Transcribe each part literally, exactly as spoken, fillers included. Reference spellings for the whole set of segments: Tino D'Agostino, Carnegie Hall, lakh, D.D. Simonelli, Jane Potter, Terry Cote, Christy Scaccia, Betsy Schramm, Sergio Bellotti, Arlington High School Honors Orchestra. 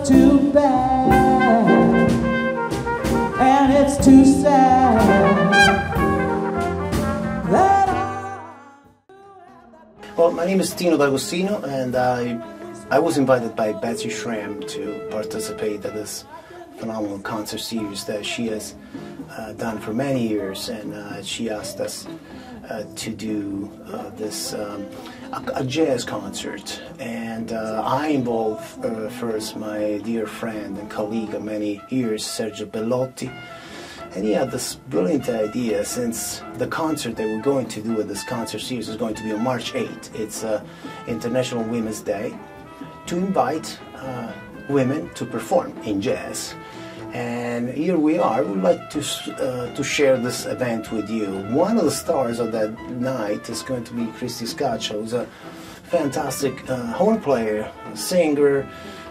it's too bad, and it's too sad that I... Well, my name is Tino D'Agostino, and I, I was invited by Betsy Schramm to participate at this phenomenal concert series that she has uh, done for many years, and uh, she asked us uh, to do uh, this um, a, a jazz concert, and uh, I involved uh, first my dear friend and colleague of many years, Sergio Bellotti, and he had this brilliant idea. Since the concert that we're going to do at this concert series is going to be on March eighth, it's uh, International Women's Day, to invite uh, women to perform in jazz. And here we are. We'd like to uh, to share this event with you. One of the stars of that night is going to be Christy Scaccia, who's a fantastic uh, horn player, singer,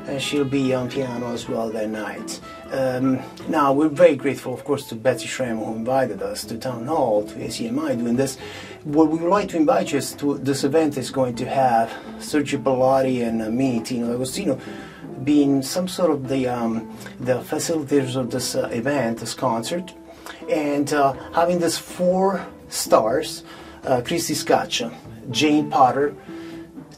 and she'll be on piano as well that night. Um, now, we're very grateful, of course, to Betsy Schramm, who invited us to Town Hall, to A C M I, doing this. What we would like to invite you is to this event is going to have Sergio Bellotti and uh, me, Tino D'Agostino, being some sort of the um, the facilitators of this uh, event, this concert, and uh, having these four stars: uh, Christy Scaccia, Jane Potter,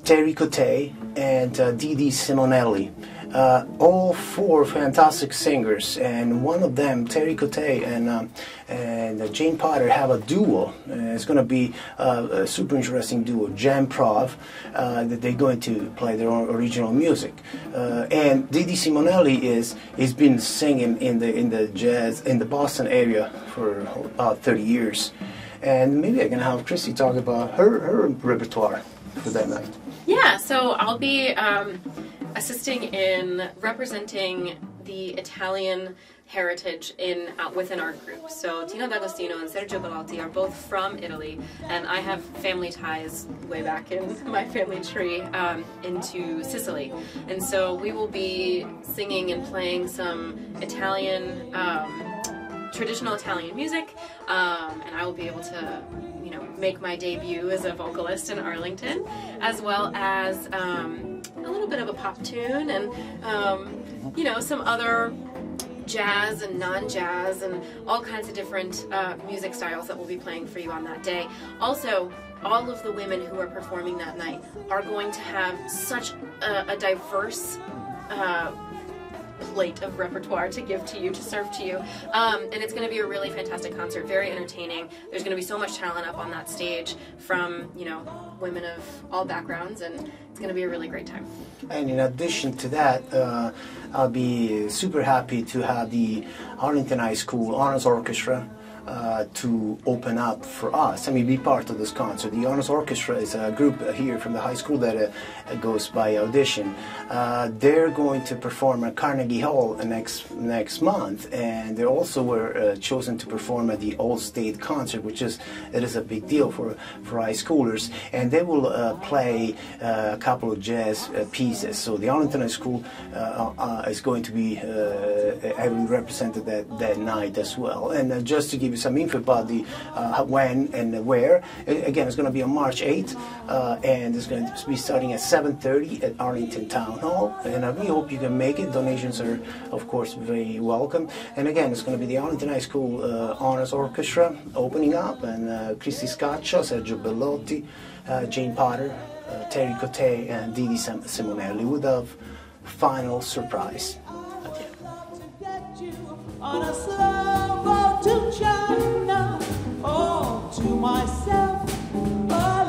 Terry Cote, and uh, D D Simonelli. Uh, all four fantastic singers, and one of them, Terry Cote, and uh, and uh, Jane Potter have a duo. Uh, it's going to be uh, a super interesting duo, jam prov, uh, that they're going to play their own original music. Uh, and D D Simonelli is has been singing in the in the jazz in the Boston area for about thirty years, and maybe I can have Christy talk about her her repertoire for that night. Yeah, so I'll be Um assisting in representing the Italian heritage in uh, within our group. So Tino D'Agostino and Sergio Bellotti are both from Italy, and I have family ties way back in my family tree um, into Sicily. And so we will be singing and playing some Italian, um, traditional Italian music, um, and I will be able to you know, make my debut as a vocalist in Arlington, as well as um, a little bit of a pop tune and, um, you know, some other jazz and non-jazz and all kinds of different uh, music styles that we'll be playing for you on that day. Also, all of the women who are performing that night are going to have such a, a diverse uh, plate of repertoire to give to you, to serve to you, um, and it's going to be a really fantastic concert, very entertaining. There's going to be so much talent up on that stage from, you know, women of all backgrounds, and it's going to be a really great time. And in addition to that, uh, I'll be super happy to have the Arlington High School Honors Orchestra Uh, to open up for us. I mean, be part of this concert. The Honors Orchestra is a group here from the high school that uh, goes by audition. Uh, they're going to perform at Carnegie Hall next next month, and they also were uh, chosen to perform at the All State concert, which is it is a big deal for for high schoolers. And they will uh, play uh, a couple of jazz uh, pieces. So the Arlington High School uh, uh, is going to be uh, heavily represented that that night as well. And uh, just to give some info about the uh, when and where. Again, it's going to be on March eighth, uh, and it's going to be starting at seven thirty at Arlington Town Hall. And I really hope you can make it. Donations are, of course, very welcome. And again, it's going to be the Arlington High School uh, Honors Orchestra opening up, and uh, Christy Scaccia, Sergio Bellotti, uh, Jane Potter, uh, Terry Cote, and D D Simonelli with a final surprise. To China, oh, to myself, oh.